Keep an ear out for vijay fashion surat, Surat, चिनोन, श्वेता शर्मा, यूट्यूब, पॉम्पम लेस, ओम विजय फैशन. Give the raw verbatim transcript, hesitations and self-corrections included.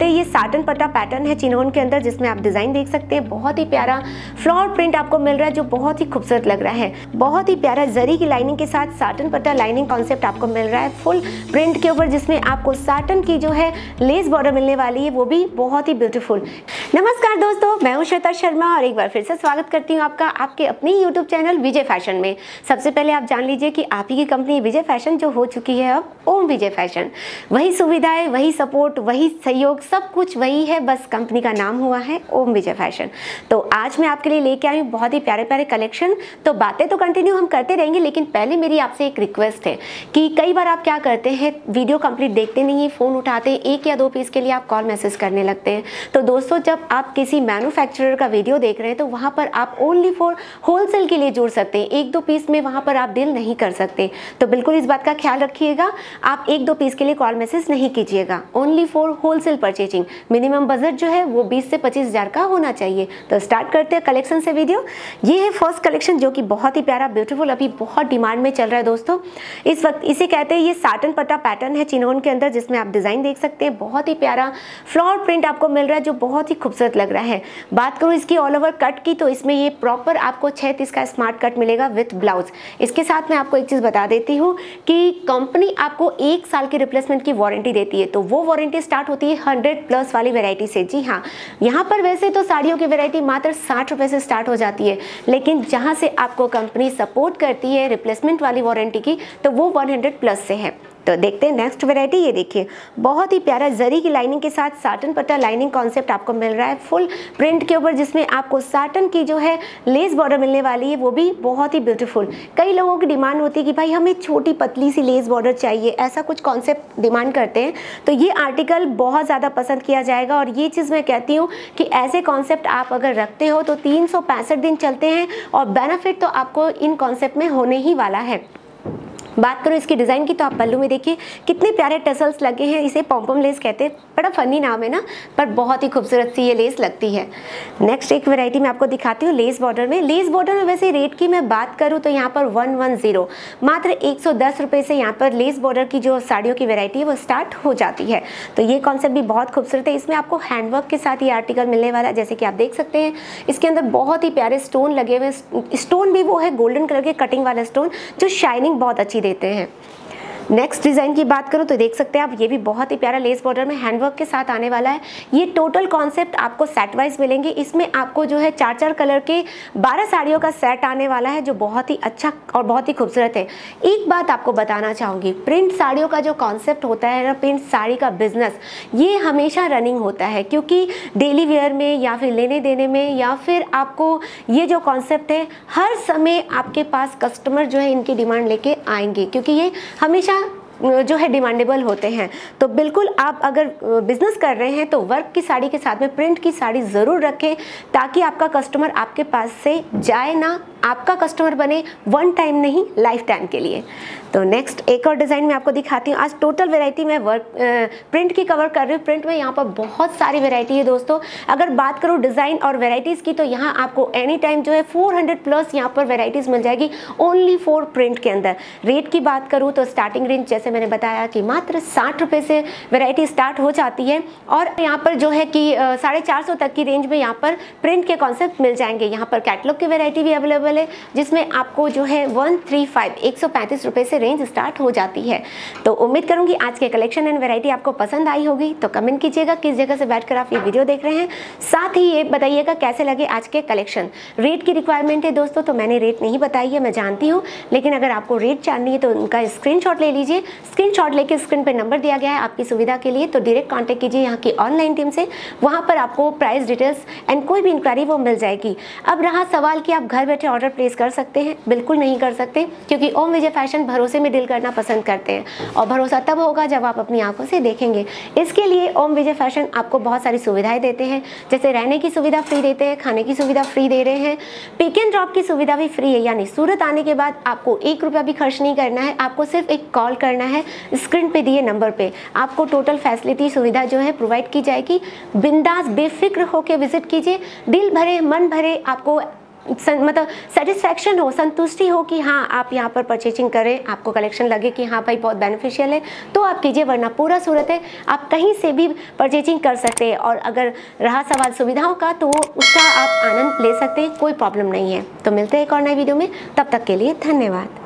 तो ये साटन पट्टा पैटर्न है चिनोन के अंदर, जिसमें आप डिज़ाइन देख सकते हैं। बहुत ही प्यारा फ्लावर प्रिंट आपको मिल रहा है जो बहुत ही खूबसूरत लग रहा है। बहुत ही प्यारा जरी की लाइनिंग के साथ साटन पट्टा लाइनिंग कॉन्सेप्ट आपको मिल रहा है फुल प्रिंट के ऊपर, जिसमें आपको साटन की जो है लेस बॉर्डर मिलने वाली है, वो भी बहुत ही ब्यूटीफुल। नमस्कार दोस्तों, मैं हूँ श्वेता शर्मा और एक बार फिर से स्वागत करती हूँ आपका आपके अपने यूट्यूब चैनल विजय फैशन में। सबसे पहले आप जान लीजिए कि आप ही की कंपनी विजय फैशन जो हो चुकी है अब ओम विजय फैशन, वही सुविधाएं, वही सपोर्ट, वही सहयोग, सब कुछ वही है, बस कंपनी का नाम हुआ है ओम विजय फैशन। तो आज मैं आपके लिए लेके आई हूँ बहुत ही प्यारे प्यारे कलेक्शन। तो बातें तो कंटिन्यू हम करते रहेंगे, लेकिन पहले मेरी आपसे एक रिक्वेस्ट है कि कई बार आप क्या करते हैं, वीडियो कंप्लीट देखते नहीं है, फ़ोन उठाते हैं, एक या दो पीस के लिए आप कॉल मैसेज करने लगते हैं। तो दोस्तों, जब आप किसी मैन्युफैक्चरर का वीडियो देख रहे हैं तो वहाँ पर आप ओनली फॉर होलसेल के लिए जुड़ सकते हैं, एक दो पीस में वहाँ पर आप डील नहीं कर सकते। तो बिल्कुल इस बात का ख्याल रखिएगा, आप एक दो पीस के लिए कॉल मैसेज नहीं कीजिएगा। Only for wholesale purchasing, minimum budget जो है वो बीस से पच्चीस हज़ार का होना चाहिए। तो स्टार्ट करते हैं कलेक्शन से वीडियो। ये है फर्स्ट कलेक्शन जो कि बहुत ही प्यारा ब्यूटीफुल, अभी बहुत डिमांड में चल रहा है दोस्तों इस वक्त। इसे कहते हैं, ये साटन पट्टा पैटर्न है चिनोन के अंदर, जिसमें आप डिज़ाइन देख सकते हैं। बहुत ही प्यारा फ्लावर प्रिंट आपको मिल रहा है जो बहुत ही खूबसूरत लग रहा है। बात करूँ इसकी ऑल ओवर कट की, तो इसमें ये प्रॉपर आपको छः तीस का स्मार्ट कट मिलेगा विथ ब्लाउज। इसके साथ मैं आपको एक चीज़ बता देती हूँ कि कंपनी आपको एक साल की रिप्लेसमेंट की वारंटी देती है, तो वो वारंटी स्टार्ट होती है हंड्रेड प्लस वाली वेरायटी से। जी हाँ, यहाँ पर वैसे तो साड़ियों की वेरायटी मात्र साठ रुपये से स्टार्ट हो जाती है, लेकिन जहाँ से आपको कंपनी सपोर्ट करती है रिप्लेसमेंट वाली वारंटी की, तो वो हंड्रेड प्लस से है। तो देखते हैं नेक्स्ट वैरायटी। ये देखिए, बहुत ही प्यारा जरी की लाइनिंग के साथ साटन पट्टा लाइनिंग कॉन्सेप्ट आपको मिल रहा है फुल प्रिंट के ऊपर, जिसमें आपको साटन की जो है लेस बॉर्डर मिलने वाली है, वो भी बहुत ही ब्यूटीफुल। कई लोगों की डिमांड होती है कि भाई हमें छोटी पतली सी लेस बॉर्डर चाहिए, ऐसा कुछ कॉन्सेप्ट डिमांड करते हैं, तो ये आर्टिकल बहुत ज़्यादा पसंद किया जाएगा। और ये चीज़ मैं कहती हूँ कि ऐसे कॉन्सेप्ट आप अगर रखते हो तो तीन सौ पैंसठ दिन चलते हैं, और बेनिफिट तो आपको इन कॉन्सेप्ट में होने ही वाला है। बात करो इसकी डिज़ाइन की, तो आप पल्लू में देखिए कितने प्यारे टसल्स लगे हैं। इसे पॉम्पम लेस कहते हैं, बड़ा फनी नाम है ना, पर बहुत ही खूबसूरत सी ये लेस लगती है। नेक्स्ट एक वैरायटी मैं आपको दिखाती हूँ लेस बॉर्डर में। लेस बॉर्डर में वैसे रेट की मैं बात करूँ तो यहाँ पर वन वन जीरो मात्र एक सौ दस रुपये से यहाँ पर लेस बॉर्डर की जो साड़ियों की वेरायटी है वो स्टार्ट हो जाती है। तो ये कॉन्सेप्ट भी बहुत खूबसूरत है। इसमें आपको हैंडवर्क के साथ ये आर्टिकल मिलने वाला है, जैसे कि आप देख सकते हैं इसके अंदर बहुत ही प्यारे स्टोन लगे हुए। स्टोन भी वो है गोल्डन कलर के कटिंग वाला स्टोन, जो शाइनिंग बहुत अच्छी देते हैं। नेक्स्ट डिज़ाइन की बात करूँ तो देख सकते हैं आप, ये भी बहुत ही प्यारा लेस बॉर्डर में हैंडवर्क के साथ आने वाला है। ये टोटल कॉन्सेप्ट आपको सेट वाइज मिलेंगे। इसमें आपको जो है चार चार कलर के बारह साड़ियों का सेट आने वाला है, जो बहुत ही अच्छा और बहुत ही खूबसूरत है। एक बात आपको बताना चाहूँगी, प्रिंट साड़ियों का जो कॉन्सेप्ट होता है ना, प्रिंट साड़ी का बिजनेस ये हमेशा रनिंग होता है, क्योंकि डेली वेयर में या फिर लेने देने में या फिर आपको ये जो कॉन्सेप्ट है, हर समय आपके पास कस्टमर जो है इनकी डिमांड लेके आएंगे, क्योंकि ये हमेशा जो है डिमांडेबल होते हैं। तो बिल्कुल आप अगर बिजनेस कर रहे हैं तो वर्क की साड़ी के साथ में प्रिंट की साड़ी ज़रूर रखें, ताकि आपका कस्टमर आपके पास से जाए ना, आपका कस्टमर बने, वन टाइम नहीं, लाइफ टाइम के लिए। तो नेक्स्ट एक और डिज़ाइन मैं आपको दिखाती हूँ। आज टोटल वैरायटी मैं वर्क प्रिंट की कवर कर रही हूँ। प्रिंट में यहाँ पर बहुत सारी वैरायटी है दोस्तों। अगर बात करूँ डिज़ाइन और वैरायटीज़ की, तो यहाँ आपको एनी टाइम जो है चार सौ प्लस यहाँ पर वैरायटीज़ मिल जाएगी ओनली फॉर प्रिंट के अंदर। रेट की बात करूँ तो स्टार्टिंग रेंज जैसे मैंने बताया कि मात्र साठ रुपये से वैरायटी स्टार्ट हो जाती है, और यहाँ पर जो है कि साढ़े चार सौ तक की रेंज में यहाँ पर प्रिंट के कॉन्सेप्ट मिल जाएंगे। यहाँ पर कैटलॉग की वैरायटी भी अवेलेबल, जिसमें आपको जो है एक सौ पैंतीस एक सौ पैंतीस रुपये से रेंज स्टार्ट हो जाती है। तो उम्मीद करूंगी आज के कलेक्शन एंड वैरायटी आपको पसंद आई होगी। तो कमेंट कीजिएगा किस जगह से बैठकर आप ये वीडियो देख रहे हैं, साथ ही ये बताइएगा कैसे लगे आज के कलेक्शन। रेट की रिक्वायरमेंट है दोस्तों, तो मैंने रेट नहीं बताई है, मैं जानती हूँ, लेकिन अगर आपको रेट जाननी है तो उनका स्क्रीनशॉट ले लीजिए। स्क्रीनशॉट लेके स्क्रीन पर नंबर दिया गया है आपकी सुविधा के लिए, तो डायरेक्ट कॉन्टैक्ट कीजिए यहाँ की ऑनलाइन टीम से, वहाँ पर आपको प्राइस डिटेल्स एंड कोई भी इंक्वायरी वो मिल जाएगी। अब रहा सवाल कि आप घर बैठे ऑर्डर प्लेस कर सकते हैं, बिल्कुल नहीं कर सकते, क्योंकि ओम विजय फैशन भरोसे में डील करना पसंद करते हैं, और भरोसा तब होगा जब आप अपनी आंखों से देखेंगे। इसके लिए ओम विजय फैशन आपको बहुत सारी सुविधाएं देते हैं, जैसे रहने की सुविधा फ्री देते हैं, खाने की सुविधा फ्री दे रहे हैं, पिक एंड ड्रॉप की सुविधा भी फ्री है, यानी सूरत आने के बाद आपको एक रुपया भी खर्च नहीं करना है, आपको सिर्फ एक कॉल करना है स्क्रीन पर दिए नंबर पर, आपको टोटल फैसिलिटी सुविधा जो है प्रोवाइड की जाएगी। बिंदास बेफिक्र होकर विजिट कीजिए, दिल भरे मन भरे आपको मतलब सेटिस्फेक्शन हो, संतुष्टि हो कि हाँ आप यहाँ पर परचेजिंग करें, आपको कलेक्शन लगे कि हाँ भाई बहुत बेनिफिशियल है तो आप कीजिए, वरना पूरा सूरत है, आप कहीं से भी परचेजिंग कर सकते हैं। और अगर रहा सवाल सुविधाओं का तो उसका आप आनंद ले सकते हैं, कोई प्रॉब्लम नहीं है। तो मिलते हैं एक और नई वीडियो में, तब तक के लिए धन्यवाद।